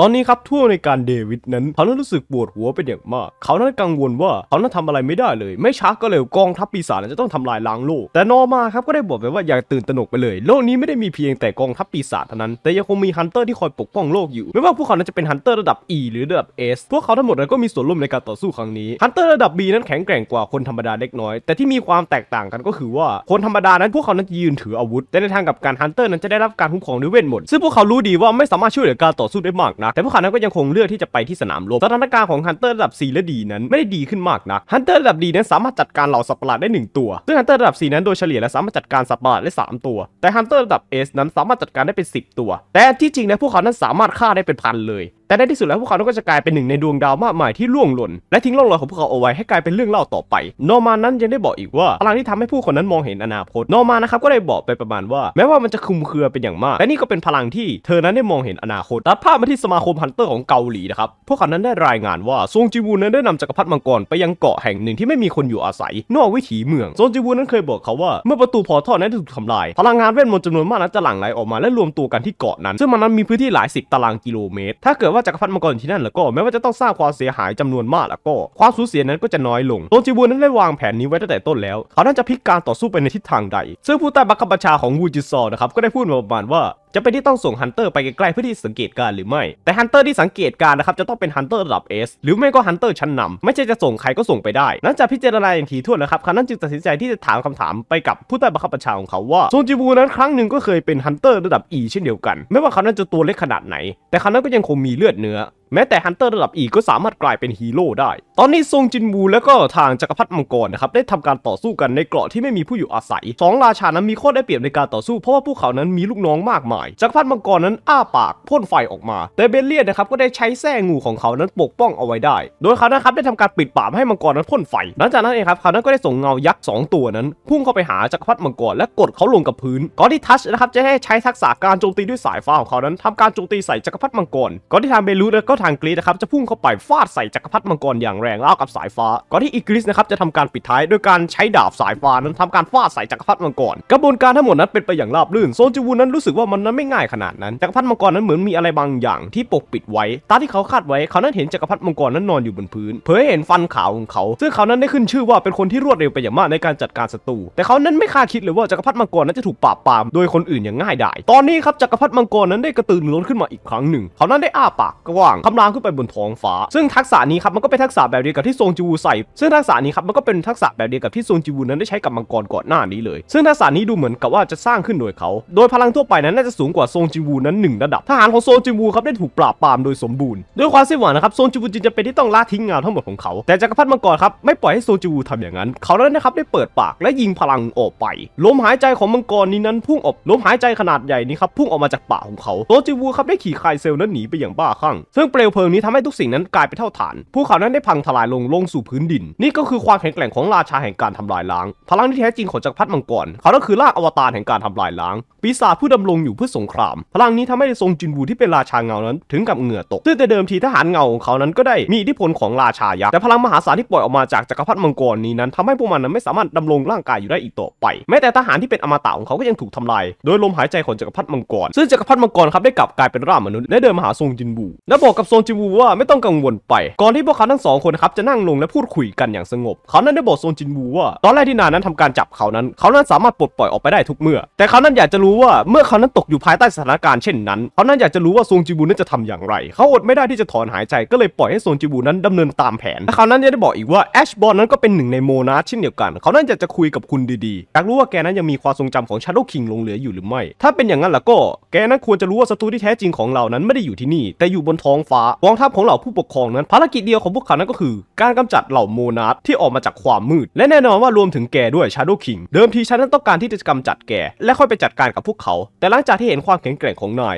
ตอนนี้ครับทั่วในการเดวิดนั้นเขานั้นรู้สึกปวดหัวเป็นอย่างมากเขานั้นกังวลว่าเขานั้นทำอะไรไม่ได้เลยไม่ช้าก็เร็วกองทัพปีศาจจะต้องทำลายล้างโลกแต่นอร์มาครับก็ได้บอกไปว่าอย่าตื่นตระหนกไปเลยโลกนี้ไม่ได้มีเพียงแต่กองทัพปีศาจเท่านั้นแต่ยังคงมีฮันเตอร์ที่คอยปกป้องโลกอยู่ไม่ว่าพวกเขานั้นจะเป็นฮันเตอร์ระดับ E หรือระดับ S พวกเขาทั้งหมดนั้นก็มีส่วนร่วมในการต่อสู้ครั้งนี้ฮันเตอร์ระดับ B นั้นแข็งแกร่งกว่าคนธรรมดาเล็กน้อยแต่ที่มีความแตกต่างกันก็คือว่าคนธรรมดานั้นพวกเขานั้นยืนถืออาวุธแต่ในทางกับการฮันเตอร์นั้นจะได้รับการคุ้มครองด้วยเวทมนต์ซึ่งพวกเขารู้ดีว่าไม่สามารถช่วยเหลือการต่อสู้ได้มากนักแต่พวกเขานั้นก็ยังคงเลือกที่จะไปที่สนามรบสถานการณ์ของฮันเตอร์ระดับ C และ D นั้นไม่ได้ดีขึ้นมากนักฮันเตอร์ระดับ D นั้นสามารถจัดการเหล่าสัตว์ประหลาดได้1ตัวซึ่งฮันเตอร์ระดับ C นั้นโดยเฉลี่ยและสามารถจัดการสัตว์ประหลาดได้3ตัวแต่ฮันเตอร์ระดับ S นั้นสามารถจัดการได้เป็น10ตัวแต่ที่จริงนะพวกเขานั้นสามารถฆ่าได้เป็นพันเลยแต่ในที่สุดแล้วพวกเขาก็จะกลายเป็นหนึ่งในดวงดาวมากมายที่ล่วงหล่นและทิ้งร่องรอยของพวกเขาเอาไว้ให้กลายเป็นเรื่องเล่าต่อไปนอร์มานั้นยังได้บอกอีกว่าพลังที่ทำให้ผู้คนนั้นมองเห็นอนาคตนอร์มานะครับก็ได้บอกไปประมาณว่าแม้ว่ามันจะคลุมเครือเป็นอย่างมากและนี่ก็เป็นพลังที่เธอนั้นได้มองเห็นอนาคตตัดภาพมาที่สมาคมฮันเตอร์ของเกาหลีนะครับพวกเขานั้นได้รายงานว่าซงจิวูนั้นได้นำจักรพรรดิมังกรไปยังเกาะแห่งหนึ่งที่ไม่มีคนอยู่อาศัยนอกวิถีเมืองซงจิวูนั้นเคยบอกเขาว่าเมื่อประตูพอร์ทัลนั้นถูกทำลายพลังงานเวทมนต์จำนวนมากนั้นจะหลั่งไหลออกมาและรวมตัวกันที่เกาะนั้นซึ่งมันนั้นมีพื้นที่หลาย10ตารางกิโลเมตรถ้าเกิดจักรพรรดิมังกรที่นั่นแล้วก็แม้ว่าจะต้องสร้างความเสียหายจำนวนมากแล้วก็ความสูญเสียนั้นก็จะน้อยลงโซนจิบูนั้นได้วางแผนนี้ไว้ตั้งแต่ต้นแล้วเขาน่าจะพลิกการต่อสู้ไปในทิศทางใดซึ่งผู้ใต้บังคับบัญชาของวูจิซอนะครับก็ได้พูดมาประมาณว่าจะเป็นที่ต้องส่งฮันเตอร์ไปใกล้ๆเพื่อที่สังเกตการหรือไม่แต่ฮันเตอร์ที่สังเกตการนะครับจะต้องเป็นฮันเตอร์ระดับ S หรือไม่ก็ฮันเตอร์ชั้นนำไม่ใช่จะส่งใครก็ส่งไปได้หลังจากพิจารณาอย่างถี่ถ้วนนะครับเขานั้นจึงตัดสินใจที่จะถามคำถามไปกับผู้ใต้บังคับบัญชาของเขาว่าซงจิบูนั้นครั้งหนึ่งก็เคยเป็นฮันเตอร์ระดับ E เช่นเดียวกันไม่ว่าเขานั้นจะตัวเล็กขนาดไหนแต่เขานั้นก็ยังคงมีเลือดเนื้อแม้แต่ฮันเตอร์ระดับ E ก็สามารถกลายเป็นฮีโร่ได้ตอนนี้ซงจินบูและก็ทางจักรพรรดิมังกรนะครับได้ทำการต่อสู้กันในเกราะที่ไม่มีผู้อยู่อาศัย2ราชานั้นมีข้อได้เปรียบในการต่อสู้เพราะว่าพวกเขานั้นมีลูกน้องมากมายจักรพรรดิมังกรนั้นอ้าปากพ่นไฟออกมาแต่เบลเลียนนะครับก็ได้ใช้แส้งูของเขานั้นปกป้องเอาไว้ได้โดยเขานั้นครับได้ทำการปิดปากให้มังกรนั้นพ่นไฟหลังจากนั้นเองครับเขานั้นก็ได้ส่งเงายักษ์2ตัวนั้นพุ่งเข้าไปหาจักรพรรดิมังกรและกดเขาลงกับพื้นก่อนที่ทัชนะครับจะให้ใช้ทักษะการโจมตีด้วยสายฟ้าของเขานั้นทำการโจมตีใส่จักรพรรดิมังกรก่อนที่ทางเบลูและก็ทางกรีซนะครับจะพุ่งเข้าไปฟาดใส่จักรพรรดิมังกรอย่างแรงเล่ากับสายฟ้าก่อนที่อีกรีซนะครับจะทำการปิดท้ายโดยการใช้ดาบสายฟ้านั้นทำการฟาดใส่จักรพรรดิมังกรกระบวนการทั้งหมดนั้นเป็นไปอย่างราบรื่นโซนจูวูนั้นรู้สึกว่ามันนั้นไม่ง่ายขนาดนั้นจักรพรรดิมังกรนั้นเหมือนมีอะไรบางอย่างที่ปกปิดไว้ตามที่เขาคาดไว้เขานั้นเห็นจักรพรรดิมังกรนั้นนอนอยู่บนพื้นเผยเห็นฟันขาวของเขาซึ่งเขานั้นได้ขึ้นชื่อว่าเป็นคนที่รวดเร็วไปอย่างมากในการจัดการศัตรูแต่เขานั้นไม่คาดคิดเลยว่าจักรพรรดิมังกรนั้นจะถูกปราบปรามโดยคนอื่นอย่างง่ายดายตอนนี้ครับจักรพรรดิมังกรนั้นได้กระตือรือร้นขึ้นมาอีกครั้งหนึ่งเขานั้นได้อ้าปากกว้างคำรามขึ้นไปบนท้องฟ้าซึ่งทักษะนี้ครับมันก็เป็นทักษะแบบเดียวกับที่ซงจิวูใส่ซึ่งทักษะนี้ครับมันก็เป็นทักษะแบบเดียวกับที่ซงจิวูนั้นได้ใช้กับมังกรก่อนหน้านี้เลยซึ่งทักษะนี้ดูเหมือนกับว่าจะสร้างขึ้นโดยเขาโดยพลังทั่วไปนั้นน่าจะสูงกว่าซงจิวูนั้น1ระดับทหารของซงจิวูครับได้ถูกปราบปรามโดยสมบูรณ์ด้วยความสิ้นหวังนะครับซงจิวูจึงจะเป็นที่ต้องละทิ้งงานทั้งหมดของเขาแต่จักรพรรดิมังกรครับไม่ปล่อยให้ซงจิวูทำอย่างนั้นเขานั้นนะครับได้เปิดปากและยิงพลังออกไปลมหายใจของมังกรนี้นั้นพุ่งออกลมหายใจขนาดใหญ่นี้ครับพุ่งออกมาจากปากของเขาซงจิวูครับได้ขี่คายเซลนั้นหนีไปอย่างบ้าคลั่งซึ่งเปลวเพลิงนี้ทำให้ทุกสิ่งนั้นกลายเป็นเท่าฐานพวกเขานั้นได้พังทลายลงสู่พื้นดินนี่ก็คือความแข็งแกร่งของราชาแห่งการทำลายล้างพลังที่แท้จริงของจักรพรรดิมังกรเขาก็คือร่างอวตารแห่งการทำลายล้างปีศาจผู้ดำรงอยู่เพื่อสงครามพลังนี้ทำให้ซงจินวูที่เป็นราชาเงานั้นถึงกับเหงื่อตกซึ่งแต่เดิมทีทหารเงาของเขานั้นก็ได้มีอิทธิพลของราชายักษ์แต่พลังมหาศาลที่ปล่อยออกมาจากจักรพรรดิมังกรนี้นั้นทำให้พวกมันนั้นไม่สามารถดำรงร่างกายอยู่ได้อีกต่อไปแม้แต่ทหารที่เป็นอมตะของเขาก็ยังถูกทำลายโดยลมหายใจของจักรพรรดิมังกรซึ่งจักรพรรดิมังกรครับได้กลับกลายเป็นร่างมนุษย์และเดินมาหาซงจินวูและบอกกับซงจินวูว่าไม่ต้องกังวลไปก่อนที่พวกเขาทั้งสองคนครับจะนั่งลงและพูดคุยกันอย่างสงบเขานั้นได้บอกซงจินวูว่าตอนแรกที่นายนั้นทำการจับเขานั้นเขานั้นสามารถปลดปล่อยออกไปได้ทุกเมื่อแต่เขานั้นอยากจะรู้ว่าเมื่อเขานั้นตกอยู่ภายใต้สถานการณ์เช่นนั้นเขานั้นอยากจะรู้ว่าซงจินวูนั้นจะทำอย่างไรเขาอดไม่ได้ที่จะถอนหายใจก็เลยปล่อยให้ซงจินวูนั้นดำเนินตามแผนและเขานั้นยังได้บอกอีกว่าแอชบอลนั้นก็เป็นหนึ่งในโมนาสเช่นเดียวกันเขานั้นอยากจะคุยกับคุณดีๆอยากรู้ว่าแกนั้นยังมีความทรงจำของชาโดว์คิงหลงเหลืออยู่หรือไม่ถ้าเป็นอย่างนั้นแล้วก็แกนั้นควรจะรู้ว่าศัตรูที่แท้จริงของเรานั้นไม่ได้อยู่ที่นี่แต่อยู่บนท้องฟ้ากองทัพของเหล่าผู้ปกครองนั้นภารกิจเดียวของพวกเขานั้นก็คือการกำจัดเหล่าโมนาสที่ออกมาจากความมืดและแน่นอนว่ารวมถึงแกด้วยชาโดว์คิงเดิมทีฉันนั้นต้องการที่จะกำจัดแกและค่อยไปจัดการกับพวกเขาแต่หลังจากที่เห็นความแข็งแกร่งของนา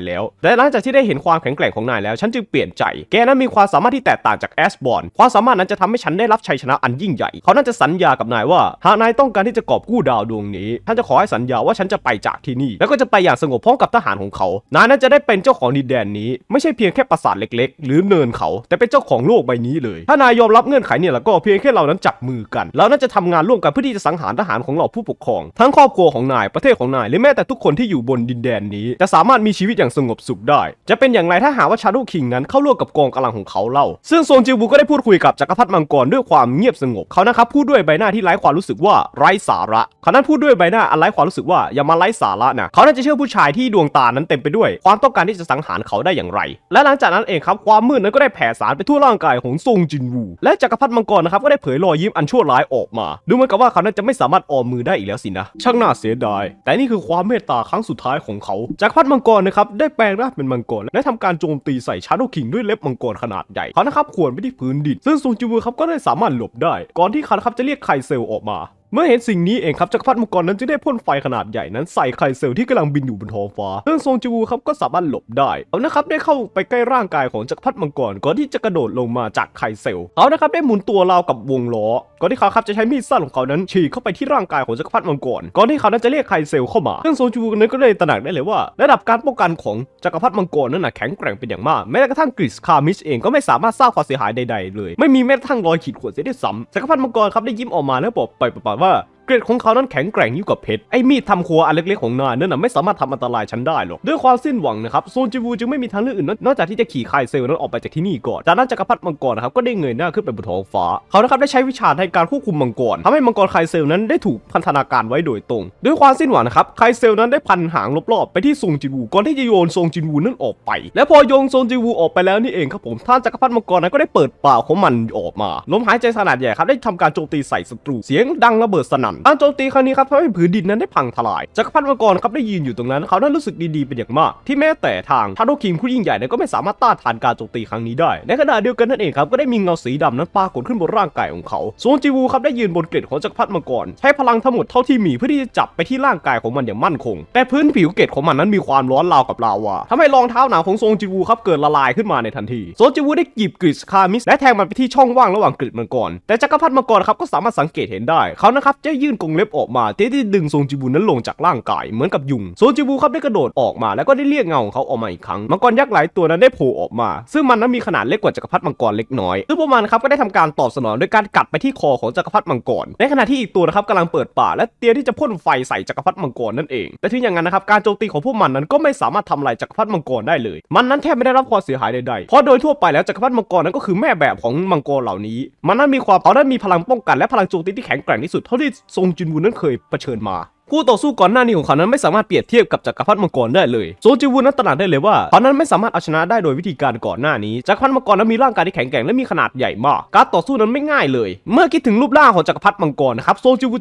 ยแล้วฉันจึงเปลี่ยนใจแกนั้นมีความสามารถที่แตกต่างจากแอชบอร์นความสามารถนั้นจะทำให้ฉันได้รับชัยชนะอันยิ่งใหญ่เขานั้นจะสัญญากับนายว่าหากนายต้องการที่จะกอบกู้ดาวดวงนี้ท่านจะขอให้สัญญาว่าฉันจะไปจากที่นี่แล้วก็จะไปอย่างสงบพร้อมกับทหารของเขานายนั้นจะได้เป็นเจ้าของดินแดนนี้ไม่ใช่เพียงแค่ปราสาทเล็ก ล็กๆหรือเนินเขาแต่เป็นเจ้าของโลกใบนี้เลยถ้านายยอมรับเงื่อนไขเนี่ยแล้วก็เพียงแค่เรานั้นจับมือกันเราน่าจะทำงานร่วมกันเพื่อที่จะสังหารทหารของเราผู้ปกครองทั้งครอบครัวของนายประเทศของนายหรือแม้แต่ทุกคนที่อยู่บนดินแดนนี้จะสามารถมีชีวิตอย่างสงบสุขได้จะเป็นอย่างไรถ้าหากว่าชาโดว์คิงนั้นเข้าร่วมกับกองกำลังของเขาเล่าซึ่งซงจิวบูก็ได้พูดคุยกับจักรพรรดิมังกรด้วยความเงียบสงบเขานะครับพูดด้วยใบหน้าที่ไร้ความรู้สึกว่าไร้สาระเขานั้นพูดด้วยใบหน้าอันไร้ความรู้สึกว่าอย่ามาไร้สาระนะเขานั้นจะเชื่อผู้ชายที่ดวงตานั้นเต็มไปด้วยความต้องการที่จะสังหารเขาได้อย่างไรและหลังจากนั้นเองครับความมืดนั้นก็ได้แผ่สารไปทั่วร่างกายของซงจินวูและจักรพรรดิมังกรนะครับก็ได้เผยรอยยิ้มอันชั่วร้ายออกมาดูเหมือนกับว่าเขานั้นจะไม่สามารถออมมือได้อีกแล้วสินะช่างน่าเสียดายแต่นี่คือความเมตตาครั้งสุดท้ายของเขาจักรพรรดิมังกรนะครับได้แปลงร่างเป็นมังกรและทำการโจมตีใส่ชาโดว์คิงด้วยเล็บมังกรขนาดใหญ่เขานะครับข่วนไปที่พื้นดินซึ่งซงจินวูครับก็ได้สามารถหลบได้ก่อนที่เขานะครับจะเรียกไคเซลออกมาเมื่อเห็นสิ่งนี้เองครับจักรพรรดิมังกรนั้นจึงได้พ่นไฟขนาดใหญ่นั้นใส่ไคเซลที่กำลังบินอยู่บนท้องฟ้าซึ่งซงจิวครับก็สามารถหลบได้เอานะครับได้เข้าไปใกล้ร่างกายของจักรพรรดิมังกรก่อนที่จะกระโดดลงมาจากไคเซลเอานะครับได้หมุนตัวราวกับวงล้อก่อนที่เขาครับจะใช้มีดสั้นของเขานั้นฉีกเข้าไปที่ร่างกายของจักรพรรดิมังกรก่อนที่เขานั้นจะเรียกไคเซลเข้ามาซึ่งซงจิวนั้นก็ได้ตระหนักได้เลยว่าระดับการป้องกันของจักรพรรดิมังกรนั้นแข็งแกร่งเป็นอย่างมากแม้กระทั่งกริสคามิชเองก็ไม่สามารถสร้างความเสียหายใดๆเลยไม่มีแม้กระทั่งรอยขีดข่วนเสียด้วยซ้ำจักรพรรดิมังกรครับได้ยิ้มออกมาแล้วบอกไปประมาณว่าเกรดของเขานั้นแข็งแกร่งยิ่งกว่าเพชรไอ้มีดทำครัวอันเล็กๆของนายนั้นไม่สามารถทำอันตรายฉันได้หรอกด้วยความสิ้นหวังนะครับซงจิวจึงไม่มีทางเลือกอื่นนอกจากที่จะขี่ไคเซลนั้นออกไปจากที่นี่ก่อนจากนั้นจักรพรรดิมังกรนะครับก็ได้เงยหน้าขึ้นไปบนท้องฟ้าเขานะครับได้ใช้วิชาในการควบคุมมังกรทำให้มังกรไคเซลนั้นได้ถูกพันธนาการไว้โดยตรงด้วยความสิ้นหวังนะครับไคเซลนั้นได้พันหางรอบๆไปที่ซงจิวก่อนที่จะโยนซงจิวนั้นออกไปและพอโยนซงจิวออกไปแล้วนี่เองครับผมท่านจักรพรรดิมังกรนั้นก็ได้เปิดปากของมันออกมาลมหายใจขนาดใหญ่ครับได้ทำการโจมตีใส่ศัตรูเสียงดังระเบิดสนั่นการโจมตีครั้งนี้ครับทำให้ผืนดินนั้นได้พังทลายจักรพรรดิมังกรครับได้ยืนอยู่ตรงนั้นเขานั้นรู้สึกดีๆเป็นอย่างมากที่แม้แต่ทางชาโดว์คิงผู้ยิ่งใหญ่นั้นก็ไม่สามารถต้านทานการโจมตีครั้งนี้ได้ในขณะเดียวกันนั่นเองครับก็ได้มีเงาสีดำนั้นปรากฏขึ้นบนร่างกายของเขาซงจิวูครับได้ยืนบนเกล็ดของจักรพรรดิมังกรใช้พลังทั้งหมดเท่าที่มีเพื่อที่จะจับไปที่ร่างกายของมันอย่างมั่นคงแต่พื้นผิวเกล็ดของมันนั้นมีความร้อนราวกับลาวาทำให้รองเท้าหนาวของซงจิวูครับเกิดละลายขึ้นมาในทันทีซงจิวูได้หยิบกริชคามิสและแทงมันไปที่ช่องว่างระหว่างเกล็ดมังกรแต่จักรพรรดิมังกรครับก็สามารถสังเกตเห็นได้เขานะครับจะยื่นกรงเล็บออกมาที่ดึงซงจิบูนั้นลงจากร่างกายเหมือนกับยุงซงจิบูครับได้กระโดดออกมาแล้วก็ได้เรียกเงาของเขาออกมาอีกครั้งมังกรยักษ์หลายตัวนั้นได้โผล่ออกมาซึ่งมันนั้นมีขนาดเล็กกว่าจักรพรรดิมังกรเล็กน้อยซึ่งพวกมันครับก็ได้ทำการตอบสนองด้วยการกัดไปที่คอของจักรพรรดิมังกรในขณะที่อีกตัวนะครับกำลังเปิดป่าและเตรียมที่จะพ่นไฟใส่จักรพรรดิมังกรนั่นเองแต่ถึงอย่างนั้นนะครับการโจมตีของพวกมันนั้นก็ไม่สามารถทำลายจักรพรรดิมังกรได้เลยมันนั้นแทบไม่ได้รับความเสียหายใดๆเพราะโดยทั่วไปแล้วจักรพรรดิมังกรนั้นก็คือแม่แบบของมังกรเหล่านี้มันนั้นมีความเขานั้นมีพลังป้องกันและพลังโจมตีที่แข็งแกร่งที่สุดเท่าที่ซงจินวูนั้นเคยเผชิญมาคู่ต่อสู้ก่อนหน้านี้ของเขานั้นไม่สามารถเปรียบเทียบกับจักรพรรดิมังกรได้เลยซงจิวูนั้นตระหนักได้เลยว่าเขานั้นไม่สามารถเอาชนะได้โดยวิธีการก่อนหน้านี้จักรพรรดิมังกรนั้นมีร่างกายที่แข็งแกร่งและมีขนาดใหญ่มากการต่อสู้นั้นไม่ง่ายเลยเมื่อคิดถึงรูปร่างของจักรพรรดิมังกรนะครับซงจิว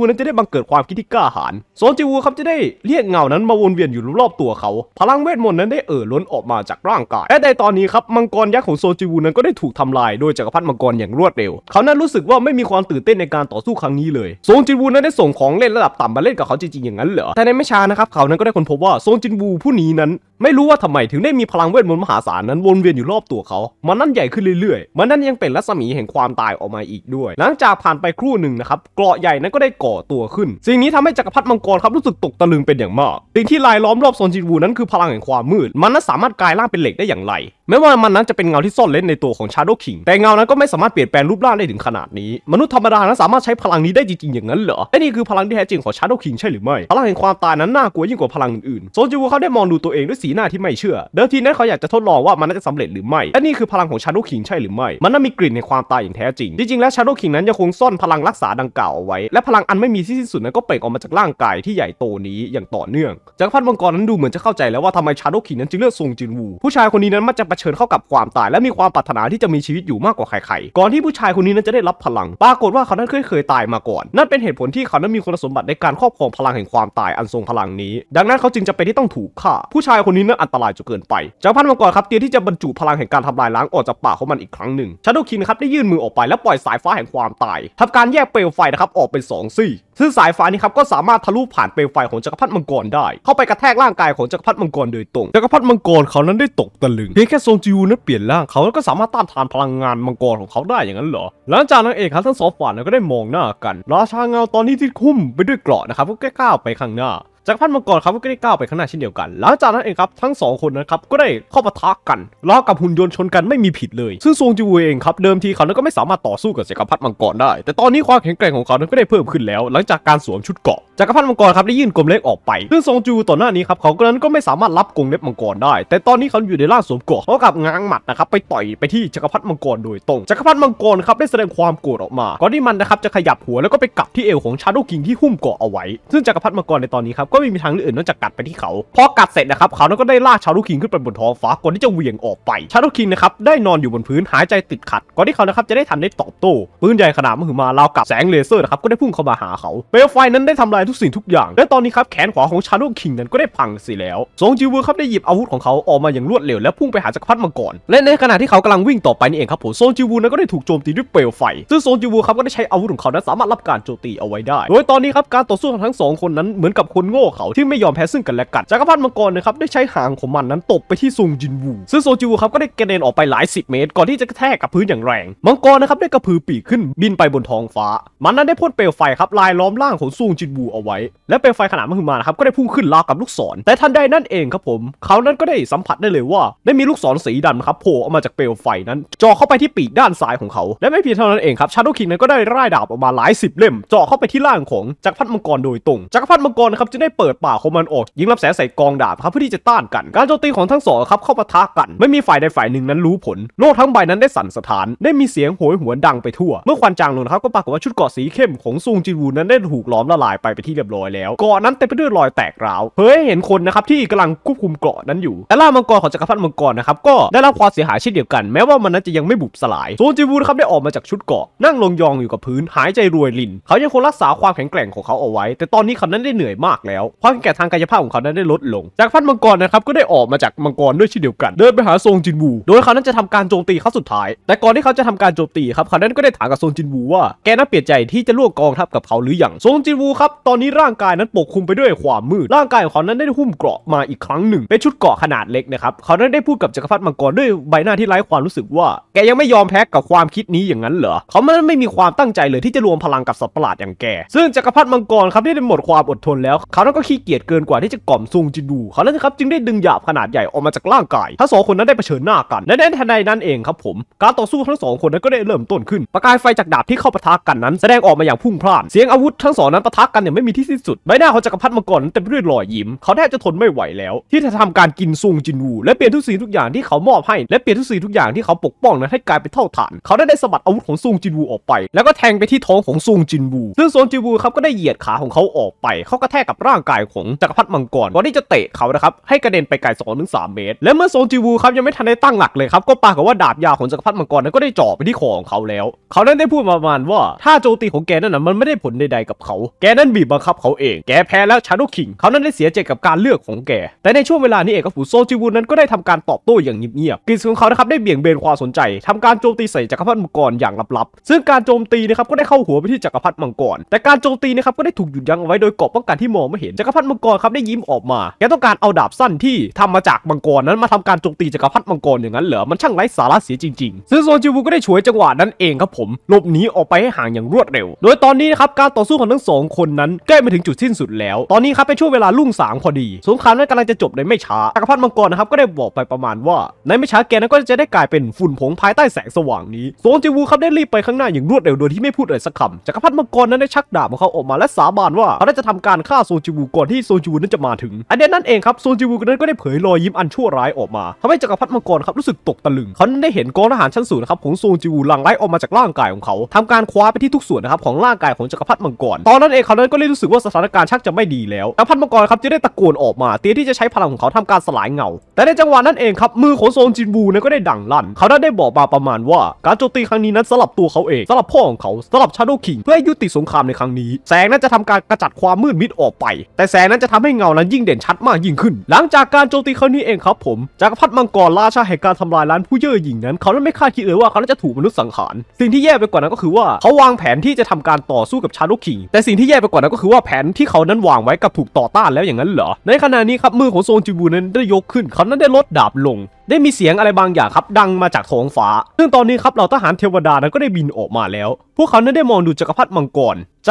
ูนั้นจะได้บังเกิดความคิดที่กล้าหาญซงจิวูครับจะได้เรียกเงานั้นมาวนเวียนอยู่รอบตัวเขาพลังเวทมนต์นั้นได้เอ่อล้นออกมาจากร่างกายและในตอนนี้ครับมังกรยักษ์ของซงจิวูนั้นก็ได้ถูกทำลายโดยจักรพรรดิมังกรอย่างรวดเร็วเขานั้นรู้สึกว่าไม่มีความตื่นเต้นในการต่อสู้ครั้งนี้เลยซงจิวูนั้นได้ส่งของเล่นระดับต่ำมาเล่นกับเขาจริงๆอย่างนั้นเหรอแต่ในไม่ช้านะครับเขานั้นก็ได้ค้นพบว่าซงจินวูผู้นี้นั้นไม่รู้ว่าทำไมถึงได้มีพลังเวทมนต์มหาศาลนั้นวนเวียนอยู่รอบตัวเขามันนั่นใหญ่ขึ้นเรื่อยๆมันนั่นยังเป็นรัศมีแห่งความตายออกมาอีกด้วยหลังจากผ่านไปครู่หนึ่งนะครับเกราะใหญ่นั้นก็ได้ก่อตัวขึ้นสิ่งนี้ทำให้จักรพรรดิมังกรครับรู้สึกตกตะลึงเป็นอย่างมากสิ่งที่ลายล้อมรอบซงจินวูนั้นคือพลังแห่งความมืดมันนั้นสามารถกลายร่างเป็นเหล็กได้อย่างไรแม้ว่ามันนั้นจะเป็นเงาที่ซ่อนเร้นในตัวของชาโดว์คิงแต่เงานั้นก็ไม่สามารถเปลี่ยนแปลงรูปร่างได้ถึงขนาดนี้มนุษย์ธรรมดานั้นสามารถใช้พลังนี้ได้จริงๆอย่างนั้นเหรอและนี่คือพลังที่แท้จริงของชาโดว์คิงใช่หรือไม่พลังแห่งความตายนั้นน่ากลัวยิ่งกว่าพลังอื่นๆซงจิวูเขาได้มองดูตัวเองด้วยสีหน้าที่ไม่เชื่อเดิมทีนั้นเขาอยากจะทดลองว่ามันจะสำเร็จหรือไม่และนี่คือพลังของชาโดว์คิงใช่หรือไม่มันนั้นมีกลิ่นในความตายอย่างแท้จริงจริงๆแล้วชาโดว์คิงนั้นยังคงซ่อนพลังรักษาดังกล่าวเอาไว้และพลังอันไม่มีที่สิ้นสุดนั้นก็เปล่งออกมาจากร่างกายที่ใหญ่โตนี้อย่างต่อเนื่องจักรพรรดิมังกรนั้นดูเหมือนจะเข้าใจแล้วว่าทำไมชาโดว์คิงนั้นจึงเลือกซงจินวูผู้ชายคนนี้นั้นมักจะเผชิญเข้ากับความตายและมีความปรารถนาที่จะมีชีวิตอยู่มากกว่าใครๆก่อนที่ผู้ชายคนนี้นั้นจะได้รับพลังปรากฏว่าเขานั้นเคยตายมาก่อนนั่นเป็นเหตุผลที่เขานั้นมีคุณสมบัติในการครอบครองพลังแห่งความตายอันทรงพลังนี้ดังนั้นเขาจึงจะเป็นที่ต้องถูกฆ่าผู้ชายคนนี้นั้นอันตรายจนเกินไปจักรพรรดิมังกรครับเตรียมที่จะบรรจุพลังแห่งการทำลายล้างออกจากปากของมันอีกครั้งหนึ่งชาโดว์คิงครับได้ยื่นมือออกไปแล้วปล่อยสายฟ้าแห่งความตายทำการแยกเปลวไฟนะครับออกเป็น2ซี่ซึ่งสายฟ้านี้ครับก็สามารถทะลุผ่านเปลวไฟของจักรพรรดิมังกรได้เข้าไปกระแทกร่างกายของจักรพรรดิมังกรโดยตรงจักรพรรดิมังกรเขานั้นได้ตกตะลึงเพียงแค่ซงจิวูนั้นเปลี่ยนร่างเขาก็สามารถต้านทานพลังงานมังกรของเขาได้อย่างนั้นเหรอหลังจากนั้นเองครับทั้งสองฝ่ายก็ได้มองหน้ากันราชาเงาตอนนี้ที่คุ้มไปด้วยเกราะนะครับก็ก้าวไปข้างหน้า จักรพรรดิมังกรครับก็ได้ก้าวไปข้างหน้าเช่นเดียวกันหลังจากนั้นเองครับทั้ง2คนนะครับก็ได้เข้าปะทะกันล้อกับหุ่นยนต์ชนกันไม่มีผิดเลยซึ่งซวงจิวเวเองครับเดิมทีเขานั้นก็ไม่สามารถต่อสู้กับจักรพรรดิมังกรได้แต่ตอนนี้ความแข็งแกร่งของเขานั้นก็ได้เพิ่มขึ้นแล้วหลังจากการสวมชุดเกราะจักรพรรดิมังกรครับได้ยื่นกรงเล็บออกไปซึ่งซวงจิวต่อหน้านี้ครับเขานั้นก็ไม่สามารถรับกรงเล็บมังกรได้แต่ตอนนี้เขาอยู่ในร่างสวมเกราะเขากับง้างหมัดนะครับไปต่อยไปที่จักรพรรดิมังกรโดยตรงจักรพรรดิมังกรครับได้แสดงความโกรธออกมาก่อนที่มันนะครับจะขยับหัวแล้วก็ไปกัดที่เอวของชาโดว์คิงที่หุ้มเกราะเอาไว้ซึ่งจักรพรรดิมังกรในตอนนี้ครับก็ไม่มีทางอื่นนอกจากกัดไปที่เขาพอกัดเสร็จนะครับเขานั้นก็ได้ลากชาโดว์คิงขึ้นไปบนท้องฟ้าก่อนที่จะเหวี่ยงออกไปชาโดว์คิงนะครับได้นอนอยู่บนพื้นหายใจติดขัดก่อนที่เขานะครับจะได้ทันได้ตอบโต้ปืนใหญ่ขนาดมหึมาลาวกับแสงเลเซอร์นะครับก็ได้พุ่งเข้ามาหาเขาเปลวไฟนั้นได้ทำลายทุกสิ่งทุกอย่างและตอนนี้ครับแขนขวาของชาโดว์คิงนั้นก็ได้พังเสียแล้วซวงจิวเวอร์ครับได้หยิบอาวุธของเขาออกมาอย่างรวดเร็วและพุ่งไปหาจักรพรรดิมังกรและในขณะที่เขากำลังวิ่งต่อไปนี่เองครับผมซวงจิวเวอร์นั้นก็ได้ถูกโจมตีด้วยเปลวไฟซึ่งซวงจิวเวอร์ครับก็ได้ใช้อาวุธของเขานั้นสามารถรับการโจมตีเอาไว้ได้โดยตอนนี้ครับการต่อสู้ของทั้ง2คนนั้นเหมือนกับคนโง่เขาที่ไม่ยอมแพ้ซึ่งกันและกันจักรพรรดิมังกรนะครับได้ใช้หางของมันนั้นตบไปที่ซวงจินวูซึ่งซวงจินวูครับก็ได้กระเด็นออกไปหลาย10 เมตรก่อนที่จะกระแทกกับพื้นอย่างแรงมังกรนะครับได้กระพือปีกขึ้นบินไปบนท้องฟ้ามันนั้นได้พ่นเปลวไฟครับลายล้อมร่างของซวงจินวูเอาไว้และเปลวไฟขนาดมหึมานะครับก็ได้พุ่งขึ้นราวกับลูกศรแต่ทันใดนั่นเองครับผมเขานั้นก็ได้สัมผัสได้เลยว่าได้มีลูกศรสีดำครับโผล่ออกมาจากเปลวไฟนั้นจ่อเข้าไปที่ปีกด้านซ้ายของเขาและไม่เพียงเท่านั้นเองครับชาโดว์คิงนั้นก็ได้ร่ายดาบออกมาหลาย10 เล่มจ่อเข้าไปที่ร่างของจักรพรรดิมังกรโดยตรงจักรพรรดิมังกรนะครับจะได้เปิดปากของมันออกยิงลำแสงใส่กองดาบครับเพื่อที่จะต้านกันการโจมตีของทั้งสองครับเข้าปะทะกันไม่มีฝ่ายใดฝ่ายหนึ่งนั้นรู้ผลโลกทั้งใบนั้นได้สั่นสะท้านได้มีเสียงโหยหวนดังไปทั่วเมื่อควันจางลงครับก็ปรากฏว่าชุดเกราะสีเข้มของซวงจินวูนั้นได้ถูกล้อมละลายไปที่เรียบร้อยแล้วเกราะนั้นเต็มไปด้วยรอยแตกร้าวเผยให้เห็นคนนะครับที่กำลังควบคุมเกราะนั้นอยู่แต่ร่างมังกรของจักรพรรดิมังกรนะครับก็ได้รับความเสียหายเช่นเดียวกันแม้ว่ามันนั้นจะยังไม่บุบสลายซวงจินวูนะครับได้ออกมาจากชุดเกราะนั่งลงยองอยู่กับพื้นหายใจรวยรินเขายังคงรักษาความแข็งแกร่งของเขาเอาไว้แต่ตอนนี้เขานั้นได้เหนื่อยมากแล้วความแข็งแกร่งทางกายภาพของเขานั้นได้ลดลงจักรพรรดิมังกรนะครับก็ได้ออกมาจากมังกรด้วยเช่นเดียวกันเดินไปหาซวงจินวูโดยเขานั้นจะทำการโจมตีเขาสุดท้ายแต่ก่อนที่เขาจะทำการโจมตีครับเขานั้นก็ได้ถามกับซวงจินวูว่าแกน่าเปลี่ยนใจที่จะร่วมกองทัพกับเขาหรือยังซวงจินวูครับตอนนี้ร่างกายนั้นปกคลุมไปด้วยความมืดร่างกายของเขานั้นได้หุ้มเกราะมาอีกครั้งหนึ่งเป็นชุดเกราะขนาดเล็กนะครับเขานั้นได้พูดกับจักรพรรดิมังกรด้วยใบหน้าที่ไร้ความรู้สึกว่าแกยังไม่ยอมแพ้กับความคิดนี้อย่างนั้นเหรอเขานั้นไม่มีความตั้งใจเลยที่จะรวมพลังกับสัตว์ประหลาดอย่างแกซึ่งจักรพรรดิมังกรครับได้หมดความอดทนแล้วเขานั้นก็ขี้เกียจเกินกว่าที่จะกล่อมซวงจินวูเขานั้นครับจึงได้ดึงหยาบขนาดใหญ่ออกมาจากร่างกายทั้งสองคนนั้นได้เผชิญหน้ากันและในทันใดนั้นเองครับผมการต่อสู้ทั้ง2คนนั้นก็ได้เริ่มต้นขึ้นประกายไฟจากดาบที่เข้าปะทะกันนั้นแสดงออกมาอย่างพุ่งพล่านเสียงอาวุธทั้งสองนั้นปะทะกันอย่างไม่มีที่สิ้นสุดใบหน้าของจักรพรรดิมังกรนั้นเต็มไปด้วยรอยยิ้มเขาแทบจะทนไม่ไหวแล้วที่จะทำการกินซวงจินวูและเปลี่ยนทุกสิ่งทุกอย่างที่เขามอบให้และเปลี่ยนทุกสิ่งทุกอย่างที่เขาปกป้องนั้นให้กลายเป็นเท่าฐานเขาได้สะบัดอาวุธของซวงจินวูออกไปแล้วก็แทงไปที่ท้องของซวงจินวูซึ่งซวงจินวูครับก็ได้เหยียดขาของเขาออกไปเขากระแทกกับร่างกายของจักรพรรดิมังกรก่อนที่จะเตะเขานะครับให้กระเด็นไปไกล 2-3 เมตรและเมื่อซวงจินวูครับยังไม่ทันได้ตั้งหลักเลยครับก็ปรากฏว่าดาบยาวของจักรพรรดิมังกรนั้นก็ได้จ่อไปที่คอของเขาแล้วเขานั้นได้พูดประมาณว่าถ้าโจมตีของแกนั้นมันไม่ได้ผลใดๆกับเขาแกนั้นบีบบังคับเขาเองแกแพ้แล้วชาโดว์คิงเขานั้นได้เสียใจกับการเลือกของแกแต่ในช่วงเวลานี้เองครับซวงจินวูนั้นก็ได้ทำการตอบโต้อย่างเงียบๆกริชของเขานะครับได้เบี่ยงเบนความสนใจทำการโจมตีใส่จักรพรรดิมังกรอย่างลับๆซึ่งการโจมตีนะครับก็ได้เข้าหัวไปที่จักรพรรดิมังกรแต่การโจมตีนะครับก็ได้ถูกหยุดยั้งเอาไว้โดยเกราะป้องกันที่มองไม่เห็นจักรพรรดิมังกรครับได้ยิ้มออกมาแกต้องการเอาดาบสั้นที่ทำมาจากมังกรนั้นมาทำการโจมตีจักรพรรดิมังกรอย่างนั้นเหรอมันช่างไร้สาระเสียจริงๆซึ่งซวงจินวูก็ได้ฉวยจังหวะนั้นเองครับผมหลบหนีออกไปให้ห่างอย่างรวดเร็วโดยตอนนี้นะครับการต่อสู้ของทั้ง2คนนั้นใกล้มาถึงจุดสิ้นสุดแล้วตอนนี้ครับเป็นช่วงเวลารุ่งสางพอดีสงครามนั้นกำลังจะจบในไม่ช้าจักรพรรดิมังกรนะครับก็ได้บอกไปประมาณว่าในไม่ช้าแกนั้นก็จะได้กลายเป็นฝุ่นผงภายใต้แสงสว่างนี้ซวงจินวูครับได้รีบไปข้างหน้าอย่างรวดเร็วโดยที่ไม่พูดอะไรสักคำจักรพรรดิมังกรนั้นได้ชักดาบของเขาออกมาและสาบานว่าเขาจะทำการฆ่าซวงจินวูก่อนที่ซวงจินวูนั้นจะมาถึงอันเดียนั่นเองครับซวงจินวูนั้นก็ได้เผยรอยยิ้มอันชั่วร้ายออกมาทำให้จักรพรรดิมังกรครับรู้สึกตกตะลึงเขาได้เห็นกองทหารชั้นสูงนะครับของซวงจินวูหลั่งไหลออกมาจากร่างกายของเขาทำการคว้าไปที่ทุกส่วนนะครับของร่างกายของจักรพรรดิมังกรตอนนั้นเองเขานั้นก็เลยรู้สึกว่าสถานการณ์ชักจะไม่ดีแล้วจักรพรรดิมังกรครับจะได้ตะโกนออกมาเตี้ยที่จะใช้พลังของเขาทำการสลายเงาแต่ในจังหวะนั้นเองครับมือของซวงจินวูนั้นก็ได้ดังลั่นเขาได้บอกมาประมาณว่าการโจมตีครั้งนี้นั้นสำหรับตัวเขาเองสำหรับพ่อของเขาสำหรับชาโดว์คิงเพื่อให้ยุติสงครามในครั้งนี้แสงนั้นจะทำการกระจัดความมืดมิดออกไปแต่แสงนั้นจะทำให้เงานั้นยิ่งเด่นชัดมากยิ่งขึ้นหลังจากการโจมตีครั้งนี้เองครับผมจักรพรรดิมังกรราชาแห่งการทำลายล้างผู้เย่อหยิ่งนั้นเขาไม่คาดคิดเลยว่าเขาจะถูกมนุษย์สังหารสิ่งที่แย่ไปกว่านั้นก็คือว่าเขาวางแผนที่จะทำการต่อสู้กับชาโดว์คิงแต่สิ่งที่แย่ไปกว่านั้นก็คือว่าแผนที่เขานั้นวางไว้กับถูกต่อต้านแล้วอย่างนั้นเหรอในขณะนี้ครับมือของซวงจินวูนั้นได้ยกขึ้นเขานั้นได้ลดดาบลง ได้มีเสียงอะไรบางอย่างครับดังมาจากท้องฟ้าซึ่งตอนนี้ครับเหล่าทหารเทวดานั้นก็ได้บินออกมาแล้วพวกเขานั้นได้มองดูจักรพรรดิมังกรคร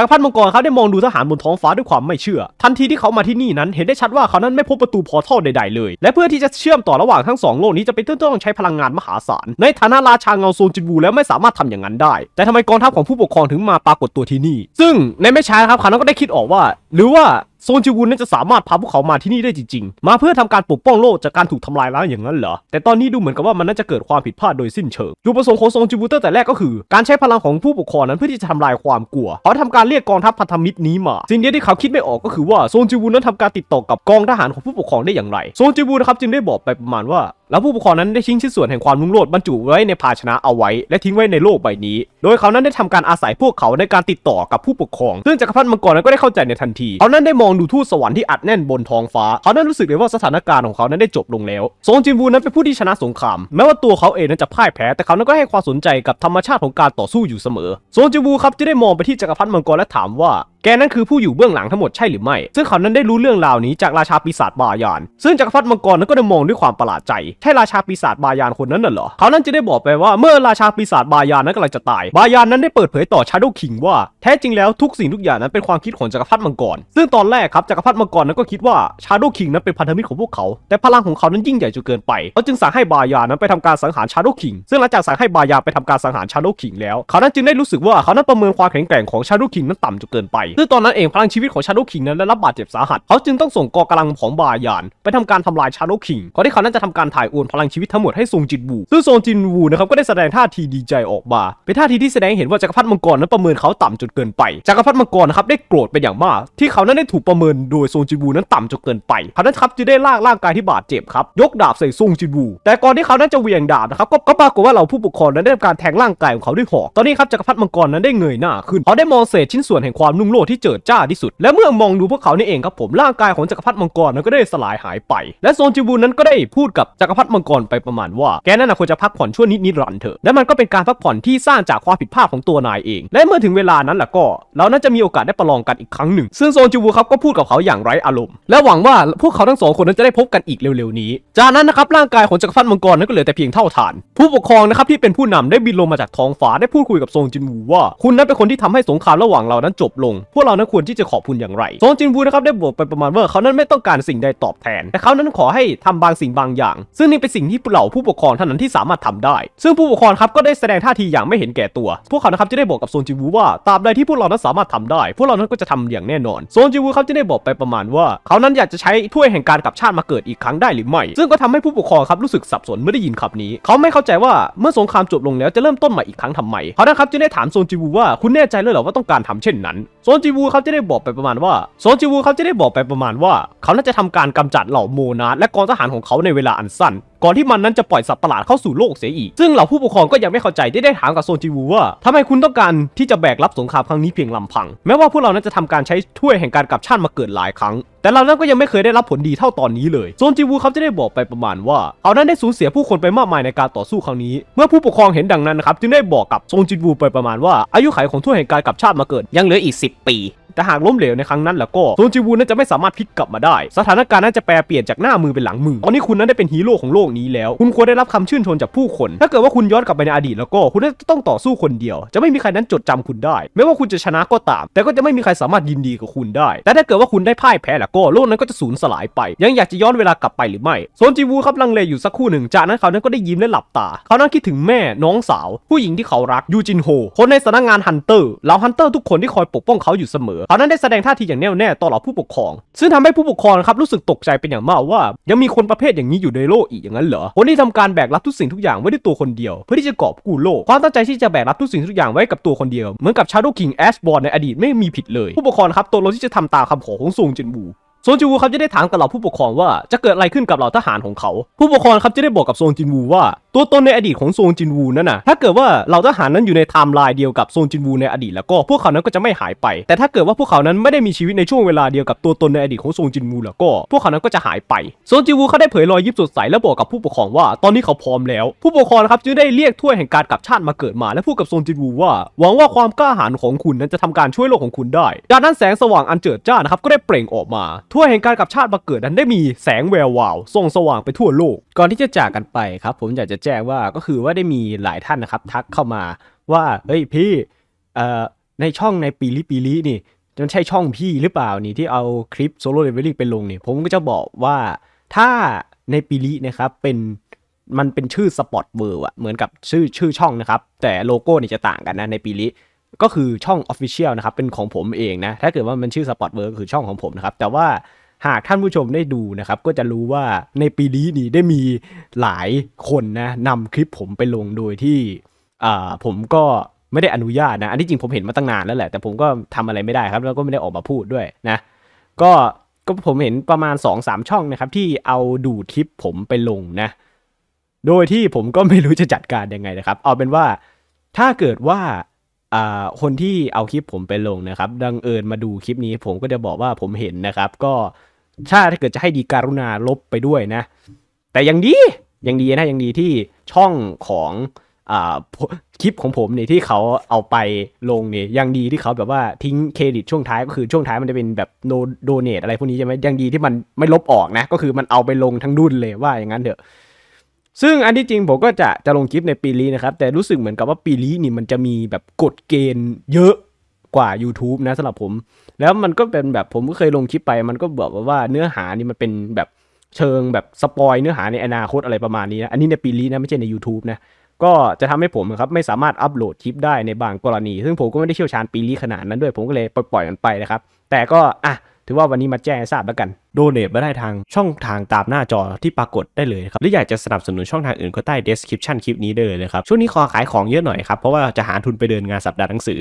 ับได้มองดูทหารบนท้องฟ้าด้วยความไม่เชื่อทันทีที่เขามาที่นี่นั้นเห็นได้ชัดว่าเขานั้นไม่พบประตูพอร์ทัลใดๆเลยและเพื่อที่จะเชื่อมต่อระหว่างทั้ง2โลกนี้จะเป็นต้องใช้พลังงานมหาศาลในฐานะราชาเงาโซนจินวูแล้วไม่สามารถทำอย่างนั้นได้แต่ทำไมกองทัพของผู้ปกครองถึงมาปรากฏตัวที่นี่ซึ่งในไม่ช้าครับเขาก็ได้คิดออกว่าหรือว่าโซนจินวูนั้นจะสามารถพาพวกเขามาที่นี่ได้จริงๆมาเพื่อทำการปกป้องโลกจากการถูกทำลายล้างอย่างนั้นเหรอแต่ตอนนี้ดูเหมือนกับว่ามันน่าจะเกิดความผิดพลาดโดยสิ้นเชิงจุดประสงค์ของโซนจินวูตั้งแต่แรกก็คือการใช้พลังของผู้ปกครองนั้นเพื่อที่จะทำลายความกลัวเขาทำการเรียกกองทัพพันธมิตรนี้มาสิ่งเดียวที่เขาคิดไม่ออกก็คือว่าโซนจินวูนั้นทำการติดต่อกับกองทหารของผู้ปกครองได้อย่างไรโซนจินวูนะครับจึงได้บอกไปประมาณว่าแล้วผู้ปกครองนั้นได้ทิ้งชิ้นส่วนแห่งความรุ่งโรจน์บรรจุไว้ในภาชนะเอาไว้และทิ้งไว้ในโลกใบนี้โดยเขานั้นได้ทำการอาศัยพวกเขาในการติดต่อกับผู้ปกครองซึ่งจักรพรรดิมังกรนั้นก็ได้เข้าใจในทันทีเขานั้นได้มองดูทูตสวรรค์ที่อัดแน่นบนท้องฟ้าเขานั้นรู้สึกเลยว่าสถานการณ์ของเขานั้นได้จบลงแล้วโซนจินวูนั้นเป็นผู้ที่ชนะสงครามแม้ว่าตัวเขาเองนั้นจะพ่ายแพ้แต่เขานั้นก็ให้ความสนใจกับธรรมชาติของการต่อสู้อยู่เสมอโซนจินวูครับจะได้มองไปที่จักรพรรดิมังกรและถามว่าแกนั้นคือผู้อยู่เบื้องหลังทั้งหมดใช่หรือไม่ซึ่งเขานั้นได้รู้เรื่องราวนี้จากราชาปีศาจบายานซึ่งจักรพรรดิมังกรนั้นก็ได้มองด้วยความประหลาดใจใช่ราชาปีศาจบายานคนนั้นน่ะเหรอเขานั้นจะได้บอกไปว่าเมื่อราชาปีศาจบายานนั้นกำลังจะตายบายานนั้นได้เปิดเผยต่อชาโดว์คิงว่าแท้จริงแล้วทุกสิ่งทุกอย่างนั้นเป็นความคิดของจักรพรรดิมังกรซึ่งตอนแรกครับจักรพรรดิมังกรนั้นก็คิดว่าชาโดว์คิงนั้นเป็นพันธมิตรของพวกเขาแต่พลังของเขานั้นยิ่งใหญ่จนเกินไปเขาจึงสั่งให้บายานนั้นไปทำการสังหารชาโดว์คิงซึ่งหลังจากสั่งให้บายานไปทำการสังหารชาโดว์คิงแล้วเขานั้นจึงได้รู้สึกว่าเขานั้นประเมินความแข็งแกร่งของชาโดว์คิงนั้นต่ำจนเกินไปซึ่งตอนนั้นเองพลังชีวิตของชาโดว์คิงนั้นได้รับบาดเจ็บสาหัสเขาจึงต้องส่งกองกำลังของบายานไปทำการทำลายชาโดว์คิงก่อนที่เขานั้นจะทำการถ่ายโอนพลังชีวิตทั้งหมดให้ทรงจินวูซึ่งทรงจินวูนะครับก็ได้แสดงท่าทีดีใจออกมาเป็นท่าทีที่แสดงเห็นว่าจักรพรรดิมังกรนั้นประเมินเขาต่ำจนเกินไปจักรพรรดิมังกรนะครับได้โกรธเป็นอย่างมากที่เขานั้นได้ถูกประเมินโดยทรงจินวูนั้นต่ำจนเกินไปเขานั้นครับจะได้ลากร่างกายที่บาดเจ็บครับยกดาบใส่ทรงจินวูแต่ก่อนที่เขานั้นจะเหวี่ยงดาบนะครับก็ปรากฏว่าเหล่าผู้ปกครองนั้นได้ทำการแทงร่างกายของเขาด้วยหอกตอนนี้ครับจักรพรรดิมังกรนั้นได้เงยหน้าขึ้นเขาได้มองเศษชิ้นส่วนแห่งความรุ่งโรจน์ที่เจิดจ้าที่สุดและเมื่อมองดูพวกเขานี่เองครับผมร่างกายของจักรพรรดิมังกรนั้นก็ได้สลายหายไปและทรงจินวูนั้นก็ได้พูดกับจักรพรรดิมังกรไปประมาณว่าแกนั่นควรจะพักผ่อนชั่วนิดรันเถอะและมันก็เป็นการพักผ่อนที่สร้างจากความผิดพลาดของตัวนายเองและเมื่อถึงเวลานั้นล่ะก็เราน่าจะมีโอกาสได้ประลองกันอีกครั้งหนึ่งซึ่งโซนจินวูครับก็พูดกับเขาอย่างไร้อารมณ์และหวังว่าพวกเขาทั้งสองคนนั้นจะได้พบกันอีกเร็วๆนี้จากนั้นนะครับร่างกายของจักรพรรดิมังกรนั้นก็เหลือแต่เพียงเท่าฐานผู้ปกครองนะครับที่เป็นผู้นำได้บินลงมาจากท้องฟ้าได้พูดคุยกับโซนจินวูว่าคุณนั้นเป็นคนที่ทำให้สงครามระหว่างเรานั้นจบลงพวกเรานั้นควรที่จะขอบคุณอย่างไรโซนจินวูนะครับได้บอกไปประมาณว่าเขานั้นไม่ต้องการสิ่งใดตอบแทนแต่เขานั้นขอให้ทำบางสิ่งบางอย่างซึ่งนี่เป็นสิ่งที่เหล่าผู้ปกครองเท่านั้นที่สามารถทำได้ซึ่งผู้ปกครองครับก็ได้แสดงท่าทีอย่างไม่เห็นแก่ตัวพวกเขานะครับจะได้บอกกับโซนจินวูว่าตราบใดที่พวกเรานั้นสามารถทำได้พวกเรานั้นก็จะทำอย่างแน่นอนโซนจินวูครับจะได้บอกไปประมาณว่าเขานั้นอยากจะใช้ถ้วยแห่งการกลับชาติมาเกิดอีกครั้งได้หรือไม่ซึ่งก็ทำให้ผู้ปกครองครับรู้สึกสับสนเมื่อได้ยินคำนี้เขาไม่เข้าใจว่าเมื่อสงครามจบลงแล้วจะเริ่มต้นใหม่อีกครั้งทำไมเขานะครับจะได้ถามโซนจินวูว่าคุณแน่ใจหรือเปล่าว่าต้องการทำเช่นนั้นโซนจินวูครับจะได้บอกไปประมาณว่าเขาน่าจะทำการกำจัดเหล่าโมนาธและกองทหารของเขาในเวลาอันสั้นก่อนที่มันนั้นจะปล่อยสัตว์ประหลาดเข้าสู่โลกเสียอีกซึ่งเหล่าผู้ปกครองก็ยังไม่เข้าใจได้ถามกับโซนจินวูว่าทำไมคุณต้องการที่จะแบกรับสงครามครั้งนี้เพียงลำพังแม้ว่าพวกเรานั้นจะทำการใช้ถ้วยแห่งการกลับชาติมาเกิดหลายครั้งแต่เรานั้นก็ยังไม่เคยได้รับผลดีเท่าตอนนี้เลยโซนจินวูเขาจะได้บอกไปประมาณว่าเขานั้นได้สูญเสียผู้คนไปมากมายในการต่อสู้ครั้งนี้เมื่อผู้ปกครองเห็นดังนั้นนะครับจึงได้บอกกับโซนจินวูไปประมาณว่าอายุขัยของถ้วยแห่งการกลับชาติมาเกิดยังเหลืออีก10 ปีแต่หากล้มเหลวในครั้งนั้นแล้วก็โซนจินวูนั้นจะไม่สามารถพลิกกลับมาได้สถานการณ์นั้นจะแปรเปลี่ยนจากหน้ามือเป็นหลังมือตอนนี้คุณนั้นได้เป็นฮีโร่ของโลกนี้แล้วคุณควรได้รับคำชื่นชมจากผู้คนถ้าเกิดว่าคุณย้อนกลับไปในอดีตแล้วก็คุณจะต้องต่อสู้คนเดียวจะไม่มีใครนั้นจดจำคุณได้ไม่ว่าคุณจะชนะก็ตามแต่ก็จะไม่มีใครสามารถยินดีกับคุณได้แต่ถ้าเกิดว่าคุณได้พ่ายแพ้แล้วก็โลกนั้นก็จะสูญสลายไปยังอยากจะย้อนเวลากลับไปหรือไม่โซนจินวูครับลังเลอยู่สักครู่หนึ่งจากนั้นเขานั้นก็ได้ยิ้มและหลับตาเขานั้นคิดถึงแม่น้องสาวผู้หญิงที่เขารักยูจินโฮคนในสำนักงานฮันเตอร์เหล่าฮันเตอร์ทุกคนที่คอยปกป้องเขาอยู่เสมอเขานั้นได้แสดงท่าทีอย่างแน่วแน่ต่อเหล่าผู้ปกครองซึ่งทำให้ผู้ปกครองครับรู้สึกตกใจเป็นอย่างมากว่ายังมีคนประเภทอย่างนี้อยู่ในโลกอีกอย่างนั้นเหรอคนที่ทำการแบกรับทุกสิ่งทุกอย่างไว้ด้วยตัวคนเดียวเพื่อที่จะกอบกู้โลกความตั้งใจที่จะแบกรับทุกสิ่งทุกอย่างไว้กับตัวคนเดียวเหมือนกับชาโดว์คิงแอชบอร์นในอดีตไม่มีผิดเลยผู้ปกครองครับตัวเราที่จะทำตามคำขอของทรงจินวูโซนจินวูครับจะได้ถามกับเหล่าผู้ปกครองว่าจะเกิดอะไรขึ้นกับเหล่าทหารของเขาผู้ปกครองครับจะได้บอกกับโซนจินวูว่าตัวตนในอดีตของโซนจินวูนั้นนะถ้าเกิดว่าเหล่าทหารนั้นอยู่ในไทม์ไลน์เดียวกับโซนจินวูในอดีตแล้วก็พวกเขานั้นก็จะไม่หายไปแต่ถ้าเกิดว่าพวกเขานั้นไม่ได้มีชีวิตในช่วงเวลาเดียวกับตัวตนในอดีตของโซนจินวูแล้วก็พวกเขานั้นก็จะหายไปโซนจินวูเขาได้เผยรอยยิ้มสดใสและบอกกับผู้ปกครองว่าตอนนี้เขาพร้อมแล้วผู้ปกครองครับจึงได้เรียกถ้วยแห่งการกลับชาติมาเกิดมาและพูดกับโซนจินวูว่าหวังว่าความกล้าหาญของคุณนั้นจะทำการช่วยโลกของคุณได้ดังนั้นแสงสว่างอันเจิดจ้านะครับก็ได้เปล่งออกมา ทั่วแห่งการกลับชาติมาเกิดนั้นได้มีแสงแวววาวส่องสว่างไปทั่วโลกก่อนที่จะจากกันไปครับผมอยากจะแจ้งว่าก็คือว่าได้มีหลายท่านนะครับทักเข้ามาว่าเฮ้ยพี่ในช่องในปีลินี่มันใช่ช่องพี่หรือเปล่านี่ที่เอาคลิปโซโล่เลเวลลิ่งไปลงนี่ผมก็จะบอกว่าถ้าในปีลินะครับมันเป็นชื่อสปอตเวิร์อะเหมือนกับชื่อช่องนะครับแต่โลโก้นี่จะต่างกันนะในปีลิก็คือช่อง Official นะครับเป็นของผมเองนะถ้าเกิดว่ามันชื่อ Spot Work คือช่องของผมนะครับแต่ว่าหากท่านผู้ชมได้ดูนะครับก็จะรู้ว่าในปีนี้นี่ได้มีหลายคนนะนำคลิปผมไปลงโดยที่ผมก็ไม่ได้อนุญาตนะอันที่จริงผมเห็นมาตั้งนานแล้วแหละแต่ผมก็ทำอะไรไม่ได้ครับแล้วก็ไม่ได้ออกมาพูดด้วยนะก็ผมเห็นประมาณ 2-3 ช่องนะครับที่เอาดูคลิปผมไปลงนะโดยที่ผมก็ไม่รู้จะจัดการยังไงนะครับเอาเป็นว่าถ้าเกิดว่าคนที่เอาคลิปผมไปลงนะครับดังเอิญมาดูคลิปนี้ผมก็จะบอกว่าผมเห็นนะครับก็ถ้าเกิดจะให้ดีการุณาลบไปด้วยนะแต่ยังดีนะยังดีที่ช่องของคลิปของผมเนี่ยที่เขาเอาไปลงเนี่ยยังดีที่เขาแบบว่าทิ้งเครดิตช่วงท้ายก็คือช่วงท้ายมันจะเป็นแบบโนโดเนทอะไรพวกนี้ใช่ไหมยังดีที่มันไม่ลบออกนะก็คือมันเอาไปลงทั้งดุนเลยว่าอย่างนั้นเถอะซึ่งอันที่จริงผมก็จะลงคลิปในปีนี้นะครับแต่รู้สึกเหมือนกับว่าปีนี้นี่มันจะมีแบบกฎเกณฑ์เยอะกว่า YouTube นะสำหรับผมแล้วมันก็เป็นแบบผมก็เคยลงคลิปไปมันก็บอกว่าเนื้อหานี่มันเป็นแบบเชิงแบบสปอยเนื้อหาในอนาคตอะไรประมาณนี้นะอันนี้ในปีนี้นะไม่ใช่ใน YouTube นะก็จะทำให้ผมครับไม่สามารถอัปโหลดคลิปได้ในบางกรณีซึ่งผมก็ไม่ได้เชี่ยวชาญปีนี้ขนาดนั้นด้วยผมก็เลยปล่อยมันไปนะครับแต่ก็ถือว่าวันนี้มาแจ้งให้ทราบแล้วกันโดเนทมาได้ทางช่องทางตามหน้าจอที่ปรากฏได้เลยครับหรืออยากจะสนับสนุนช่องทางอื่นก็ใต้ description คลิปนี้ได้เลยนะครับช่วงนี้ขอขายของเยอะหน่อยครับเพราะว่าจะหาทุนไปเดินงานสัปดาห์หนังสือ